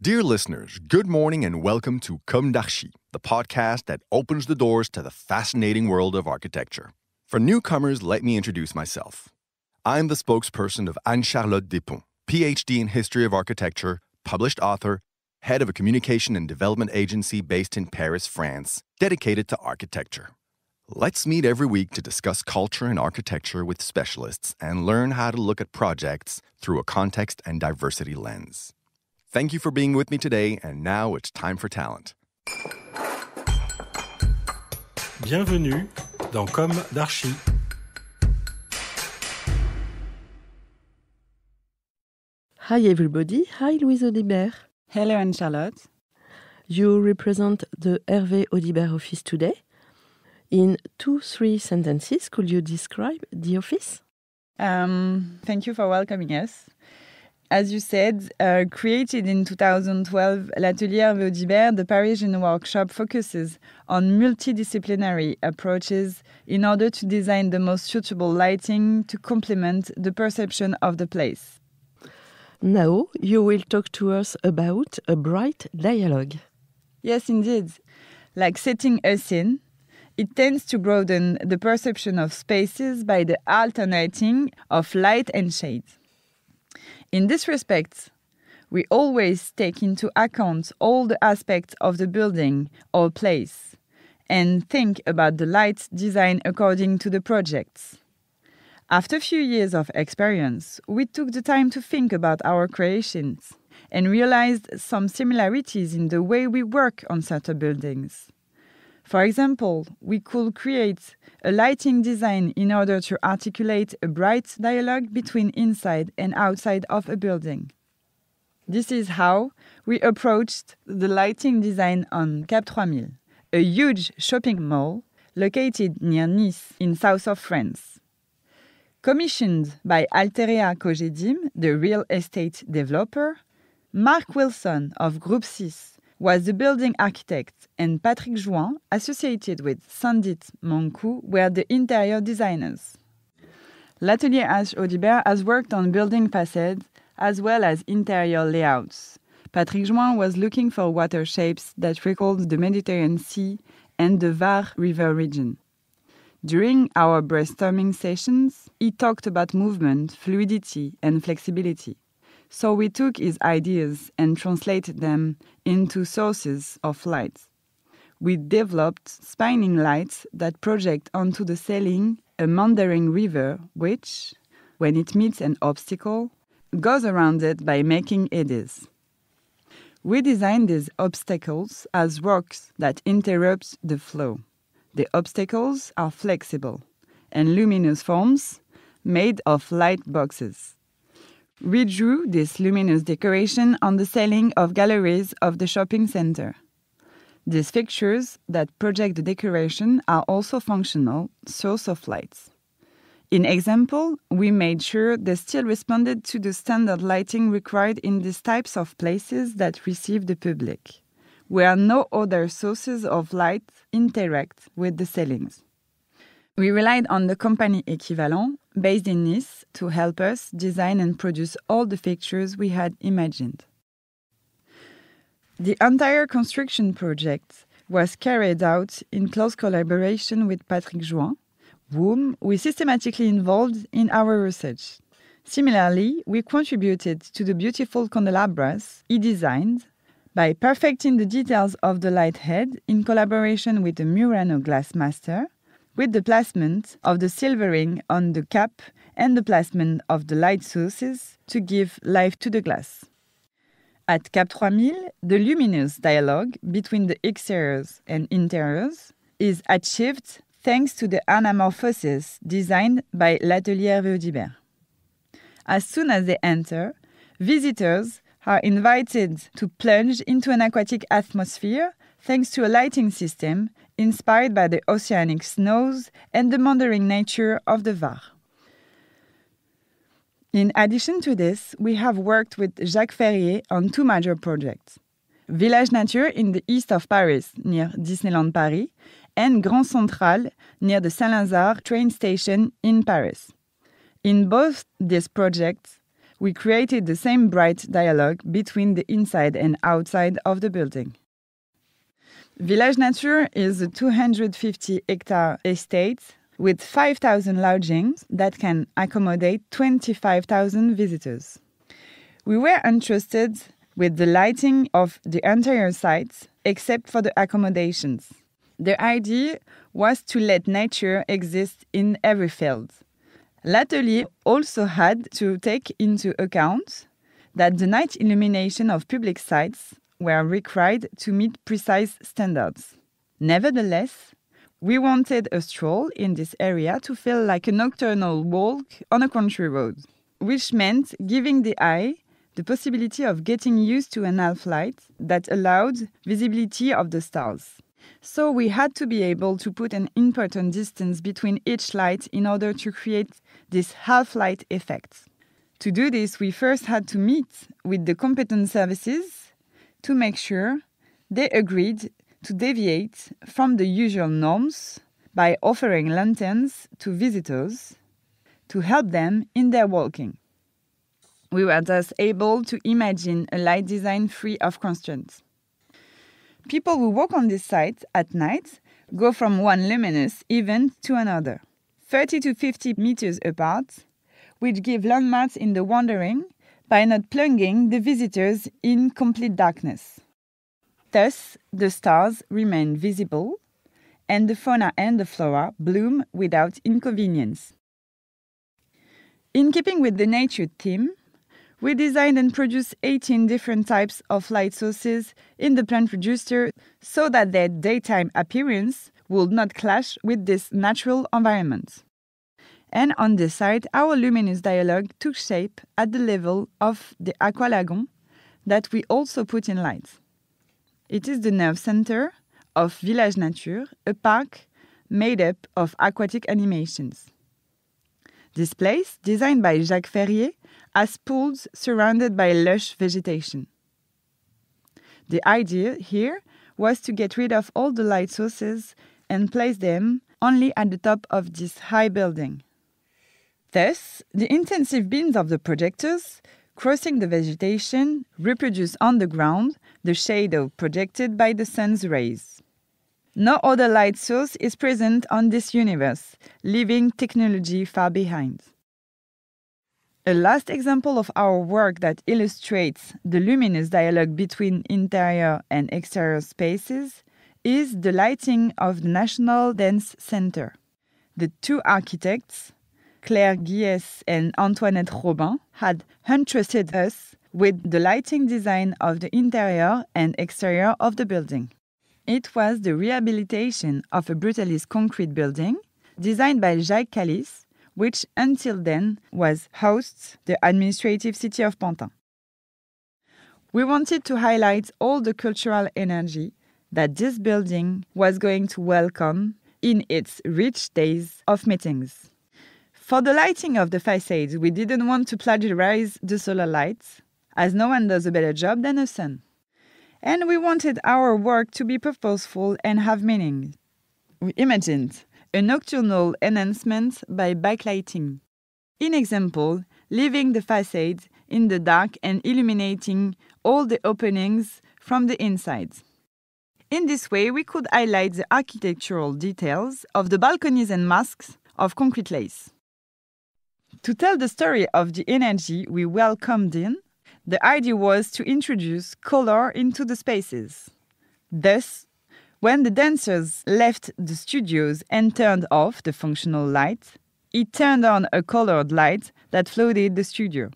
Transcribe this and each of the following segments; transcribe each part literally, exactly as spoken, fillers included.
Dear listeners, good morning and welcome to Comme d'Archi, the podcast that opens the doors to the fascinating world of architecture. For newcomers, let me introduce myself. I'm the spokesperson of Anne-Charlotte Despont, P H D in History of Architecture, published author, head of a communication and development agency based in Paris, France, dedicated to architecture. Let's meet every week to discuss culture and architecture with specialists and learn how to look at projects through a context and diversity lens. Thank you for being with me today, and now it's time for talent. Bienvenue dans Comme d'Archi. Hi everybody, hi Louis Audibert. Hello Anne-Charlotte. You represent the Hervé Audibert office today. In two, three sentences, could you describe the office? Um, thank you for welcoming us. As you said, uh, created in two thousand twelve, l'Atelier H. Audibert, the Parisian workshop focuses on multidisciplinary approaches in order to design the most suitable lighting to complement the perception of the place. Now, you will talk to us about a bright dialogue. Yes, indeed. Like setting a scene, it tends to broaden the perception of spaces by the alternating of light and shade. In this respect, we always take into account all the aspects of the building or place and think about the light design according to the projects. After a few years of experience, we took the time to think about our creations and realized some similarities in the way we work on certain buildings. For example, we could create a lighting design in order to articulate a bright dialogue between inside and outside of a building. This is how we approached the lighting design on Cap three thousand, a huge shopping mall located near Nice in south of France. Commissioned by Alteria Cogedim, the real estate developer, Marc Wilson of Group six was the building architect, and Patrick Jouin, associated with Sandit Moncou, were the interior designers. L'Atelier H. Audibert has worked on building facades as well as interior layouts. Patrick Jouin was looking for water shapes that recalled the Mediterranean Sea and the Var River region. During our brainstorming sessions, he talked about movement, fluidity, and flexibility. So we took his ideas and translated them into sources of light. We developed spinning lights that project onto the ceiling a meandering river which, when it meets an obstacle, goes around it by making eddies. We designed these obstacles as rocks that interrupt the flow. The obstacles are flexible and luminous forms made of light boxes. We drew this luminous decoration on the ceiling of galleries of the shopping center. These fixtures that project the decoration are also functional sources of lights. In example, we made sure they still responded to the standard lighting required in these types of places that receive the public, where no other sources of light interact with the ceilings. We relied on the company Equivalent, based in Nice, to help us design and produce all the fixtures we had imagined. The entire construction project was carried out in close collaboration with Patrick Jouin, whom we systematically involved in our research. Similarly, we contributed to the beautiful candelabras he designed by perfecting the details of the light head in collaboration with the Murano glass master, with the placement of the silvering on the cap and the placement of the light sources to give life to the glass. At Cap three thousand, the luminous dialogue between the exteriors and interiors is achieved thanks to the anamorphosis designed by l'Atelier Audibert. As soon as they enter, visitors are invited to plunge into an aquatic atmosphere thanks to a lighting system inspired by the oceanic snows and the meandering nature of the Var. In addition to this, we have worked with Jacques Ferrier on two major projects: Village Nature in the east of Paris, near Disneyland Paris, and Grand Central, near the Saint-Lazare train station in Paris. In both these projects, we created the same bright dialogue between the inside and outside of the building. Village Nature is a two hundred fifty hectare estate with five thousand lodgings that can accommodate twenty-five thousand visitors. We were entrusted with the lighting of the entire site, except for the accommodations. The idea was to let nature exist in every field. L'Atelier also had to take into account that the night illumination of public sites were required to meet precise standards. Nevertheless, we wanted a stroll in this area to feel like a nocturnal walk on a country road, which meant giving the eye the possibility of getting used to an half light that allowed visibility of the stars. So we had to be able to put an important distance between each light in order to create this half-light effect. To do this, we first had to meet with the competent services to make sure they agreed to deviate from the usual norms by offering lanterns to visitors to help them in their walking. We were thus able to imagine a light design free of constraints. People who walk on this site at night go from one luminous event to another, thirty to fifty meters apart, which give landmarks in the wandering by not plunging the visitors in complete darkness. Thus, the stars remain visible, and the fauna and the flora bloom without inconvenience. In keeping with the nature theme, we designed and produced eighteen different types of light sources in the plant register so that their daytime appearance would not clash with this natural environment. And on this side, our luminous dialogue took shape at the level of the Aqualagon that we also put in light. It is the nerve center of Village Nature, a park made up of aquatic animations. This place, designed by Jacques Ferrier, has pools surrounded by lush vegetation. The idea here was to get rid of all the light sources and place them only at the top of this high building. Thus, the intensive beams of the projectors, crossing the vegetation, reproduce on the ground the shadow projected by the sun's rays. No other light source is present on this universe, leaving technology far behind. A last example of our work that illustrates the luminous dialogue between interior and exterior spaces is the lighting of the National Dance Center. The two architects, Claire Guillès and Antoinette Robin, had entrusted us with the lighting design of the interior and exterior of the building. It was the rehabilitation of a brutalist concrete building designed by Jacques Calis, which until then was hosts the administrative city of Pantin. We wanted to highlight all the cultural energy that this building was going to welcome in its rich days of meetings. For the lighting of the facades, we didn't want to plagiarize the solar lights, as no one does a better job than the sun. And we wanted our work to be purposeful and have meaning. We imagined a nocturnal enhancement by backlighting. In example, leaving the facade in the dark and illuminating all the openings from the inside. In this way, we could highlight the architectural details of the balconies and masks of concrete lace. To tell the story of the energy we welcomed in, the idea was to introduce color into the spaces. Thus, when the dancers left the studios and turned off the functional light, it turned on a colored light that flooded the studio.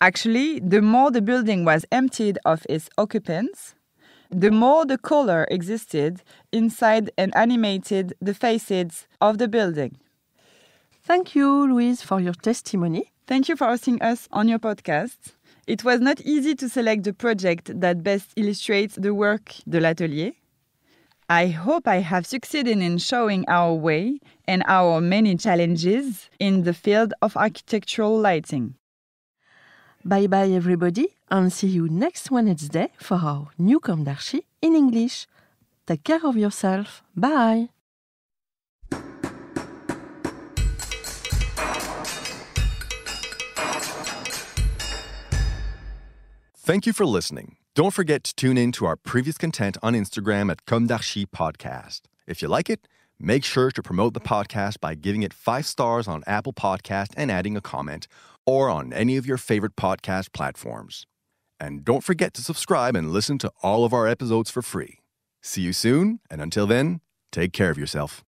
Actually, the more the building was emptied of its occupants, the more the color existed inside and animated the facades of the building. Thank you, Louise, for your testimony. Thank you for hosting us on your podcast. It was not easy to select the project that best illustrates the work de l'Atelier. I hope I have succeeded in showing our way and our many challenges in the field of architectural lighting. Bye-bye, everybody, and see you next Wednesday for our new Comme d'Archi in English. Take care of yourself. Bye! Thank you for listening. Don't forget to tune in to our previous content on Instagram at Comme d'Archi Podcast. If you like it, make sure to promote the podcast by giving it five stars on Apple Podcast and adding a comment, or on any of your favorite podcast platforms. And don't forget to subscribe and listen to all of our episodes for free. See you soon, and until then, take care of yourself.